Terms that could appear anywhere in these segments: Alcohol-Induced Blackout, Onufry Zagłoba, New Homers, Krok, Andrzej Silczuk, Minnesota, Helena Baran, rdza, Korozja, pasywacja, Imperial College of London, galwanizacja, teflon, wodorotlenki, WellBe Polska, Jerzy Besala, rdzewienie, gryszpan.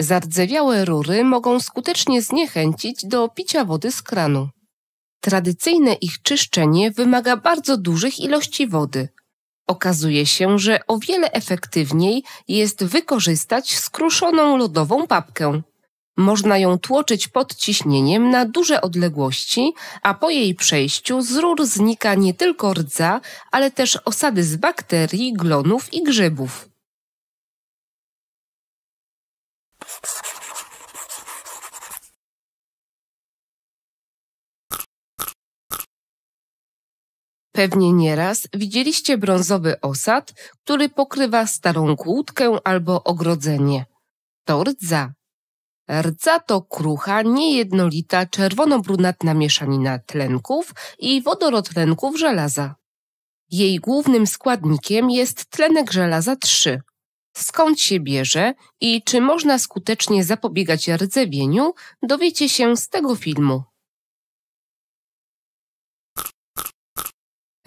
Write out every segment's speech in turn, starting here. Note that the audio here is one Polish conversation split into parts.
Zardzewiałe rury mogą skutecznie zniechęcić do picia wody z kranu. Tradycyjne ich czyszczenie wymaga bardzo dużych ilości wody. Okazuje się, że o wiele efektywniej jest wykorzystać skruszoną lodową papkę. Można ją tłoczyć pod ciśnieniem na duże odległości, a po jej przejściu z rur znika nie tylko rdza, ale też osady z bakterii, glonów i grzybów. Pewnie nieraz widzieliście brązowy osad, który pokrywa starą kłódkę albo ogrodzenie. To rdza. Rdza to krucha, niejednolita, czerwono-brunatna mieszanina tlenków i wodorotlenków żelaza. Jej głównym składnikiem jest tlenek żelaza 3. Skąd się bierze i czy można skutecznie zapobiegać rdzewieniu, dowiecie się z tego filmu.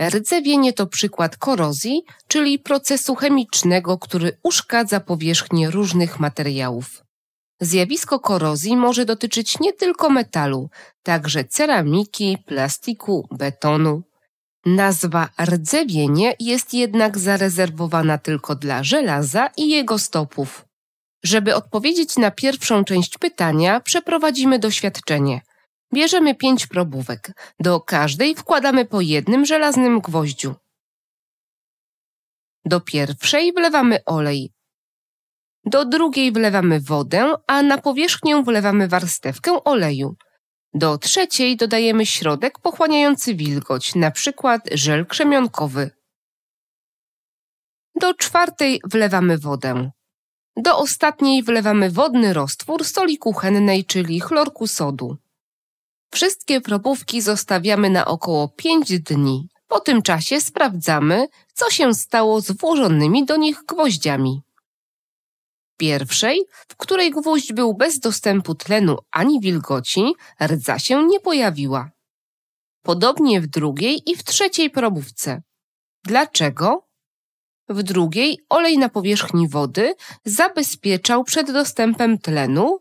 Rdzewienie to przykład korozji, czyli procesu chemicznego, który uszkadza powierzchnię różnych materiałów. Zjawisko korozji może dotyczyć nie tylko metalu, także ceramiki, plastiku, betonu. Nazwa rdzewienie jest jednak zarezerwowana tylko dla żelaza i jego stopów. Żeby odpowiedzieć na pierwszą część pytania, przeprowadzimy doświadczenie. Bierzemy 5 probówek. Do każdej wkładamy po jednym żelaznym gwoździu. Do pierwszej wlewamy olej. Do drugiej wlewamy wodę, a na powierzchnię wlewamy warstewkę oleju. Do trzeciej dodajemy środek pochłaniający wilgoć, np. żel krzemionkowy. Do czwartej wlewamy wodę. Do ostatniej wlewamy wodny roztwór soli kuchennej, czyli chlorku sodu. Wszystkie probówki zostawiamy na około 5 dni. Po tym czasie sprawdzamy, co się stało z włożonymi do nich gwoździami. Pierwszej, w której gwóźdź był bez dostępu tlenu ani wilgoci, rdza się nie pojawiła. Podobnie w drugiej i w trzeciej probówce. Dlaczego? W drugiej olej na powierzchni wody zabezpieczał przed dostępem tlenu,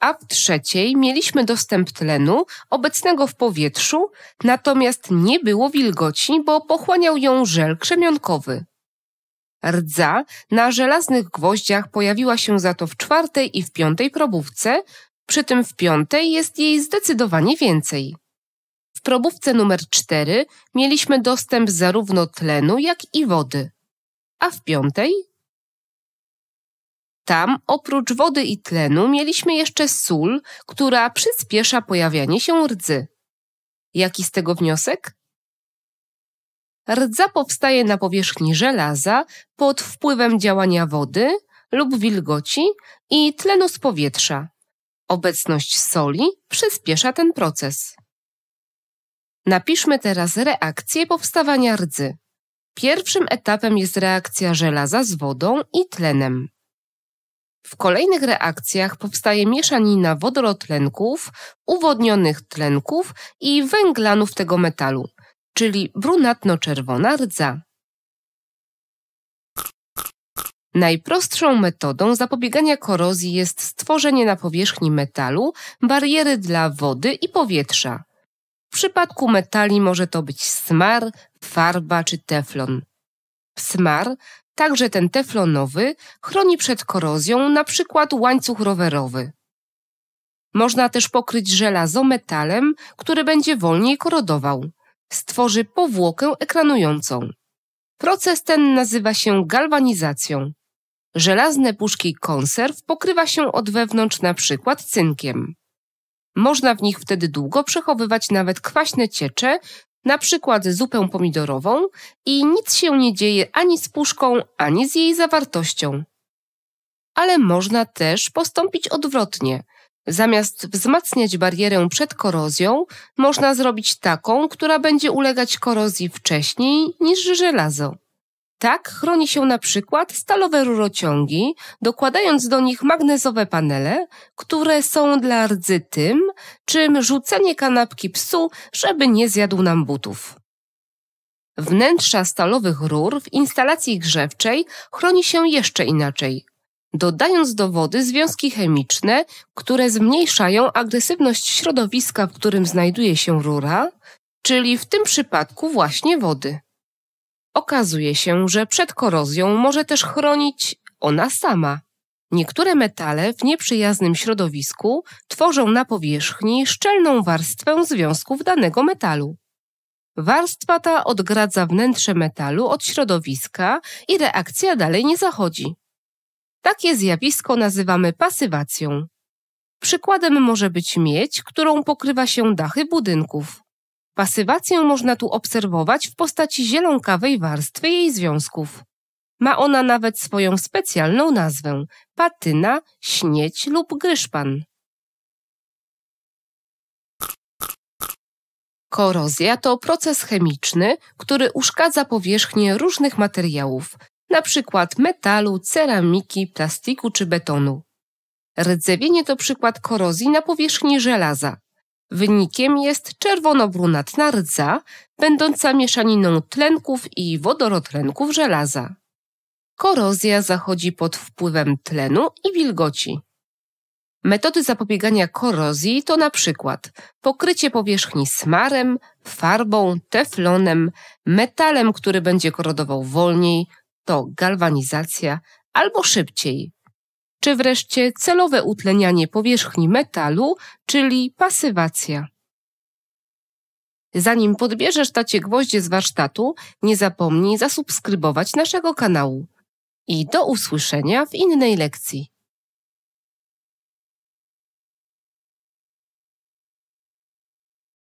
a w trzeciej mieliśmy dostęp tlenu obecnego w powietrzu, natomiast nie było wilgoci, bo pochłaniał ją żel krzemionkowy. Rdza na żelaznych gwoździach pojawiła się za to w 4. i w 5. probówce, przy tym w 5. jest jej zdecydowanie więcej. W probówce numer 4 mieliśmy dostęp zarówno tlenu, jak i wody. A w 5? Tam oprócz wody i tlenu mieliśmy jeszcze sól, która przyspiesza pojawianie się rdzy. Jaki z tego wniosek? Rdza powstaje na powierzchni żelaza pod wpływem działania wody lub wilgoci i tlenu z powietrza. Obecność soli przyspiesza ten proces. Napiszmy teraz reakcję powstawania rdzy. Pierwszym etapem jest reakcja żelaza z wodą i tlenem. W kolejnych reakcjach powstaje mieszanina wodorotlenków, uwodnionych tlenków i węglanów tego metalu, czyli brunatno-czerwona rdza. Najprostszą metodą zapobiegania korozji jest stworzenie na powierzchni metalu bariery dla wody i powietrza. W przypadku metali może to być smar, farba czy teflon. Smar, także ten teflonowy, chroni przed korozją, np. łańcuch rowerowy. Można też pokryć żelazo metalem, który będzie wolniej korodował. Stworzy powłokę ekranującą. Proces ten nazywa się galwanizacją. Żelazne puszki konserw pokrywa się od wewnątrz np. cynkiem. Można w nich wtedy długo przechowywać nawet kwaśne ciecze, np. zupę pomidorową i nic się nie dzieje ani z puszką, ani z jej zawartością. Ale można też postąpić odwrotnie. Zamiast wzmacniać barierę przed korozją, można zrobić taką, która będzie ulegać korozji wcześniej niż żelazo. Tak chroni się na przykład stalowe rurociągi, dokładając do nich magnezowe panele, które są dla rdzy tym, czym rzucenie kanapki psu, żeby nie zjadł nam butów. Wnętrza stalowych rur w instalacji grzewczej chroni się jeszcze inaczej. dodając do wody związki chemiczne, które zmniejszają agresywność środowiska, w którym znajduje się rura, czyli w tym przypadku właśnie wody. Okazuje się, że przed korozją może też chronić ona sama. Niektóre metale w nieprzyjaznym środowisku tworzą na powierzchni szczelną warstwę związków danego metalu. Warstwa ta odgradza wnętrze metalu od środowiska i reakcja dalej nie zachodzi. Takie zjawisko nazywamy pasywacją. Przykładem może być miedź, którą pokrywa się dachy budynków. Pasywację można tu obserwować w postaci zielonkawej warstwy jej związków. Ma ona nawet swoją specjalną nazwę – patyna, śnieć lub gryszpan. Korozja to proces chemiczny, który uszkadza powierzchnię różnych materiałów, np. metalu, ceramiki, plastiku czy betonu. Rdzewienie to przykład korozji na powierzchni żelaza. Wynikiem jest czerwono-brunatna rdza, będąca mieszaniną tlenków i wodorotlenków żelaza. Korozja zachodzi pod wpływem tlenu i wilgoci. Metody zapobiegania korozji to np. pokrycie powierzchni smarem, farbą, teflonem, metalem, który będzie korodował wolniej, to galwanizacja, albo szybciej. Czy wreszcie celowe utlenianie powierzchni metalu, czyli pasywacja. Zanim podbierzesz tacie gwoździe z warsztatu, nie zapomnij zasubskrybować naszego kanału. I do usłyszenia w innej lekcji.